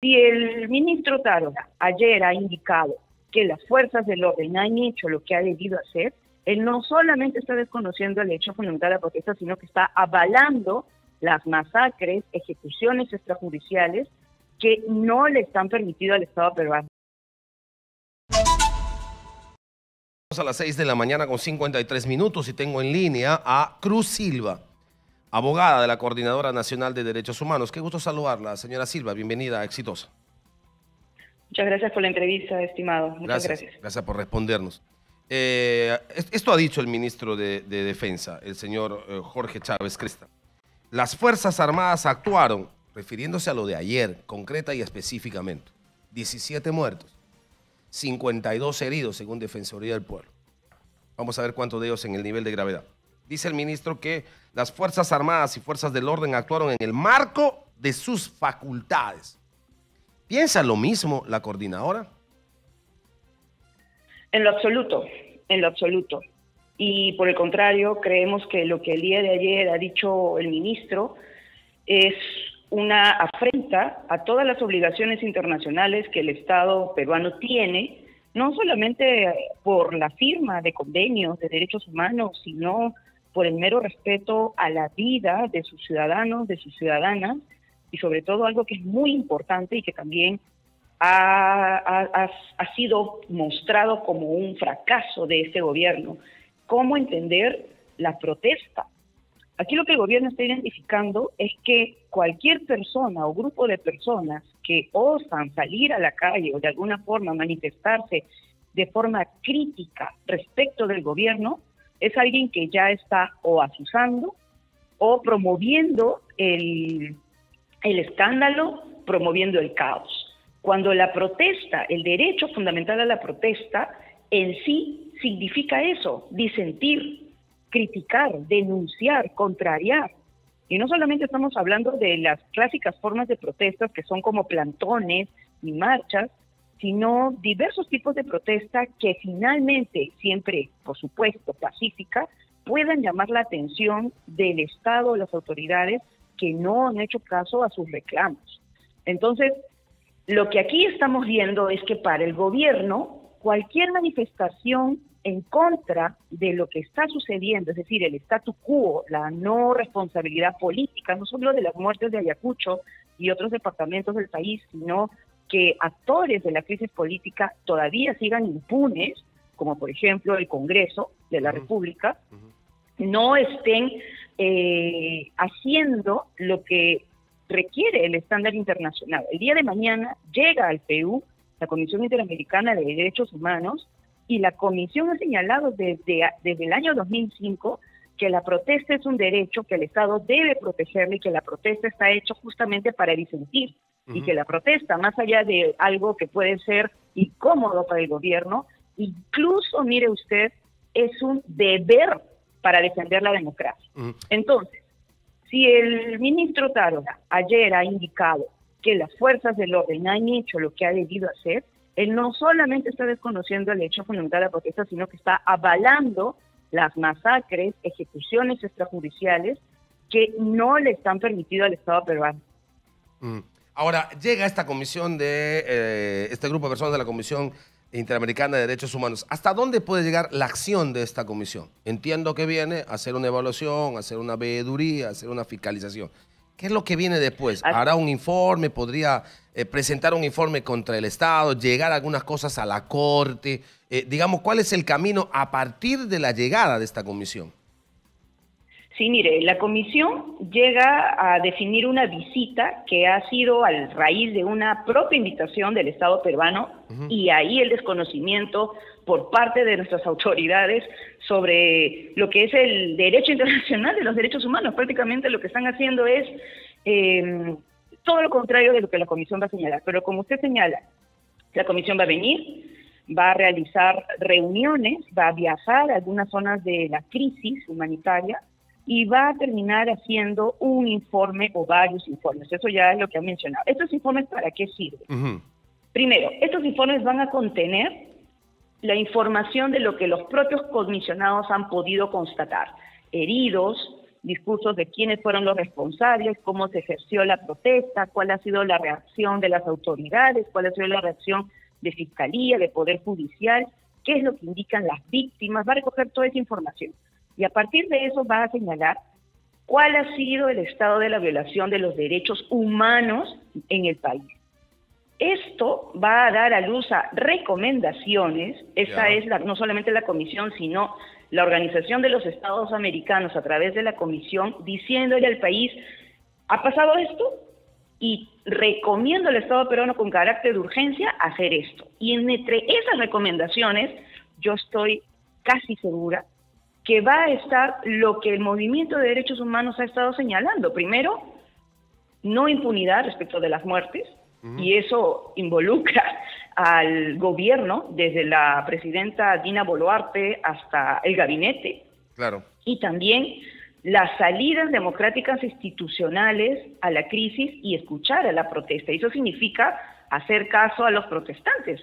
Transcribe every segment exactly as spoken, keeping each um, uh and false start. Si el ministro Otárola ayer ha indicado que las fuerzas del orden han hecho lo que ha debido hacer, él no solamente está desconociendo el hecho fundamental de la protesta, sino que está avalando las masacres, ejecuciones extrajudiciales que no le están permitido al Estado peruano. A las seis de la mañana con cincuenta y tres minutos y tengo en línea a Cruz Silva, abogada de la Coordinadora Nacional de Derechos Humanos. Qué gusto saludarla, señora Silva. Bienvenida a Exitosa. Muchas gracias por la entrevista, estimado. Muchas gracias. Gracias, gracias por respondernos. Eh, esto ha dicho el ministro de, de Defensa, el señor eh, Jorge Chávez Cresta. Las Fuerzas Armadas actuaron, refiriéndose a lo de ayer, concreta y específicamente. diecisiete muertos, cincuenta y dos heridos, según Defensoría del Pueblo. Vamos a ver cuántos de ellos en el nivel de gravedad. Dice el ministro que las Fuerzas Armadas y Fuerzas del Orden actuaron en el marco de sus facultades. ¿Piensa lo mismo la coordinadora? En lo absoluto, en lo absoluto. Y por el contrario, creemos que lo que el día de ayer ha dicho el ministro es una afrenta a todas las obligaciones internacionales que el Estado peruano tiene, no solamente por la firma de convenios de derechos humanos, sino por el mero respeto a la vida de sus ciudadanos, de sus ciudadanas, y sobre todo algo que es muy importante y que también ha, ha, ha sido mostrado como un fracaso de este gobierno, cómo entender la protesta. Aquí lo que el gobierno está identificando es que cualquier persona o grupo de personas que osan salir a la calle o de alguna forma manifestarse de forma crítica respecto del gobierno es alguien que ya está o azuzando o promoviendo el, el escándalo, promoviendo el caos. Cuando la protesta, el derecho fundamental a la protesta en sí significa eso, disentir, criticar, denunciar, contrariar. Y no solamente estamos hablando de las clásicas formas de protestas que son como plantones y marchas, sino diversos tipos de protesta que finalmente, siempre, por supuesto, pacífica, puedan llamar la atención del Estado, las autoridades que no han hecho caso a sus reclamos. Entonces, lo que aquí estamos viendo es que para el gobierno, cualquier manifestación en contra de lo que está sucediendo, es decir, el statu quo, la no responsabilidad política, no solo de las muertes de Ayacucho y otros departamentos del país, sino que actores de la crisis política todavía sigan impunes, como por ejemplo el Congreso de la República, no estén eh, haciendo lo que requiere el estándar internacional. El día de mañana llega al Perú la Comisión Interamericana de Derechos Humanos, y la Comisión ha señalado desde, desde el año dos mil cinco que la protesta es un derecho, que el Estado debe protegerle y que la protesta está hecha justamente para disentir. Uh-huh. Y que la protesta, más allá de algo que puede ser incómodo para el gobierno, incluso, mire usted, es un deber para defender la democracia. Uh-huh. Entonces, si el ministro Otárola ayer ha indicado que las fuerzas del orden han hecho lo que ha debido hacer, él no solamente está desconociendo el hecho fundamental de la protesta, sino que está avalando las masacres, ejecuciones extrajudiciales que no le están permitido al Estado peruano. Mm. Ahora, llega esta comisión de, eh, este grupo de personas de la Comisión Interamericana de Derechos Humanos. ¿Hasta dónde puede llegar la acción de esta comisión? Entiendo que viene a hacer una evaluación, a hacer una veeduría, a hacer una fiscalización. ¿Qué es lo que viene después? ¿Hará un informe? ¿Podría eh, presentar un informe contra el Estado? ¿Llegar algunas cosas a la Corte? Eh, digamos, ¿cuál es el camino a partir de la llegada de esta comisión? Sí, mire, la comisión llega a definir una visita que ha sido a raíz de una propia invitación del Estado peruano. Uh-huh. Y ahí el desconocimiento por parte de nuestras autoridades sobre lo que es el derecho internacional de los derechos humanos. Prácticamente lo que están haciendo es eh, todo lo contrario de lo que la comisión va a señalar. Pero como usted señala, la comisión va a venir, va a realizar reuniones, va a viajar a algunas zonas de la crisis humanitaria y va a terminar haciendo un informe o varios informes. Eso ya es lo que ha mencionado. ¿Estos informes para qué sirven? Uh-huh. Primero, estos informes van a contener la información de lo que los propios comisionados han podido constatar. Heridos, discursos de quiénes fueron los responsables, cómo se ejerció la protesta, cuál ha sido la reacción de las autoridades, cuál ha sido la reacción de Fiscalía, de Poder Judicial, qué es lo que indican las víctimas, va a recoger toda esa información. Y a partir de eso va a señalar cuál ha sido el estado de la violación de los derechos humanos en el país. Esto va a dar a luz a recomendaciones, esta es la, no solamente la comisión, sino la Organización de los Estados Americanos a través de la comisión, diciéndole al país, ¿ha pasado esto? Y recomiendo al Estado peruano con carácter de urgencia hacer esto. Y entre esas recomendaciones, yo estoy casi segura que va a estar lo que el movimiento de derechos humanos ha estado señalando. Primero, no impunidad respecto de las muertes, uh-huh. y eso involucra al gobierno, desde la presidenta Dina Boluarte hasta el gabinete. Claro. Y también las salidas democráticas institucionales a la crisis y escuchar a la protesta. Y eso significa hacer caso a los protestantes.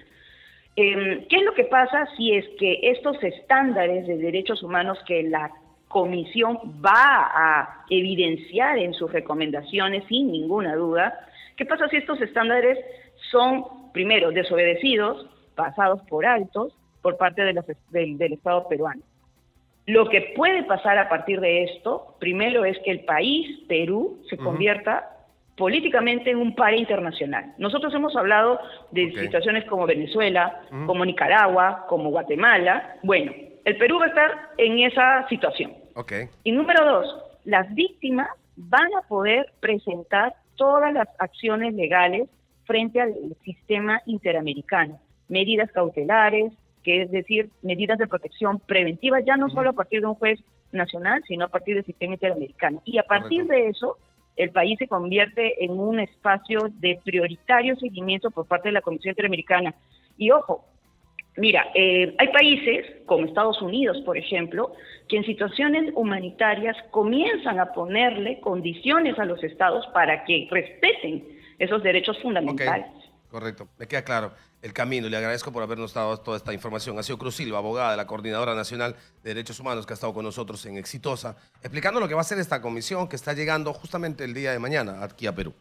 Eh, ¿Qué es lo que pasa si es que estos estándares de derechos humanos que la Comisión va a evidenciar en sus recomendaciones, sin ninguna duda, qué pasa si estos estándares son, primero, desobedecidos, pasados por altos, por parte de los, del, del Estado peruano? Lo que puede pasar a partir de esto, primero, es que el país, Perú, se convierta uh-huh. políticamente en un par internacional. Nosotros hemos hablado de okay. situaciones como Venezuela, uh-huh. como Nicaragua, como Guatemala. Bueno, el Perú va a estar en esa situación. Okay. Y número dos, las víctimas van a poder presentar todas las acciones legales frente al sistema interamericano. Medidas cautelares, que es decir, medidas de protección preventiva, ya no solo a partir de un juez nacional, sino a partir del sistema interamericano. Y a partir Correcto. de eso, el país se convierte en un espacio de prioritario seguimiento por parte de la Comisión Interamericana. Y ojo, mira, eh, hay países, como Estados Unidos, por ejemplo, que en situaciones humanitarias comienzan a ponerle condiciones a los estados para que respeten esos derechos fundamentales. Okay. Correcto, me queda claro el camino. Le agradezco por habernos dado toda esta información. Ha sido Cruz Silva, abogada de la Coordinadora Nacional de Derechos Humanos, que ha estado con nosotros en Exitosa, explicando lo que va a hacer esta comisión que está llegando justamente el día de mañana aquí a Perú.